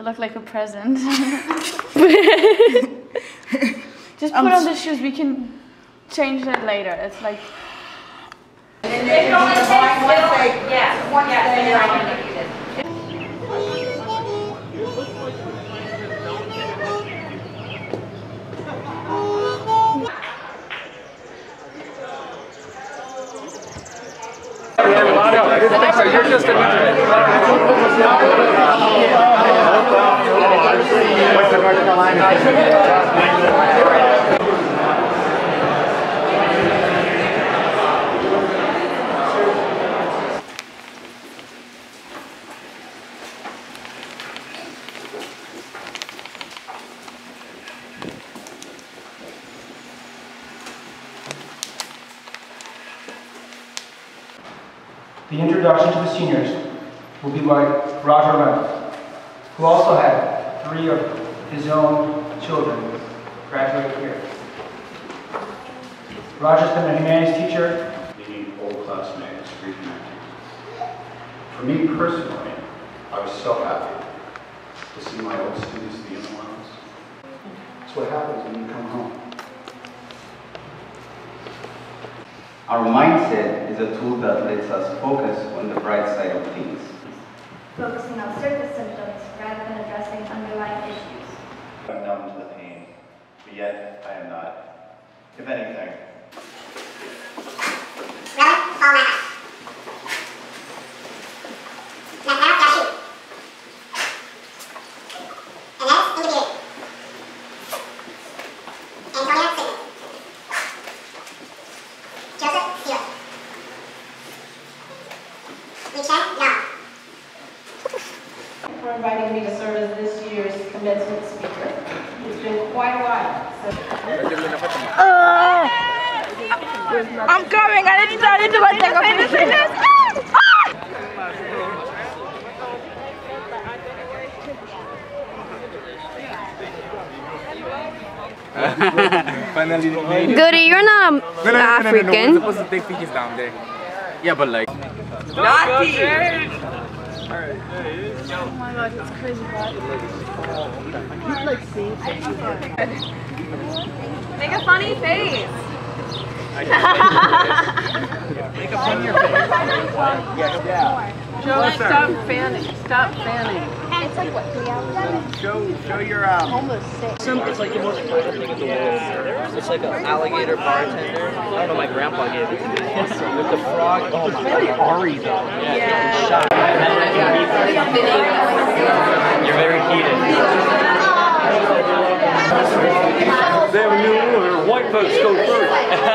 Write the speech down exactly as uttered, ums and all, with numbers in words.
They look like a present. Just put um, on the shoes, we can change that later. It's like... And then you want to buy one thing. Yeah. One thing. So you're just an internet. The introduction to the seniors will be by Roger Reynolds, who also had three of his own children graduate here. Roger's been a humanities teacher. Meeting old classmates, reconnecting. For me personally, I was so happy to see my old students, the young ones. That's what happens when you come home. Our mindset is a tool that lets us focus on the bright side of things. Focusing on surface symptoms rather than addressing underlying issues. I'm numb to the pain, but yet I am not. If anything. For inviting me to serve as this year's commencement speaker. It's been quite a while. So uh, I'm coming. I didn't. I didn't do my thing. I didn't do this. Finally made it. Goody, you're not no, no, African. No, no, no. We're supposed to take pictures down there. Yeah, but like. Not All right. Oh my god, it's crazy. Make a funny face. Make a funny face. Joe, stop fanning. Stop fanning. It's like what? Three hours? Show, show your um. Almost six. It's like the most private thing in the world. It's like an alligator bartender. I don't know. My grandpa gave it to me. With the frog. Oh, it's very Ari though. Yeah. You're very heated. They have a new rule here. White folks go first.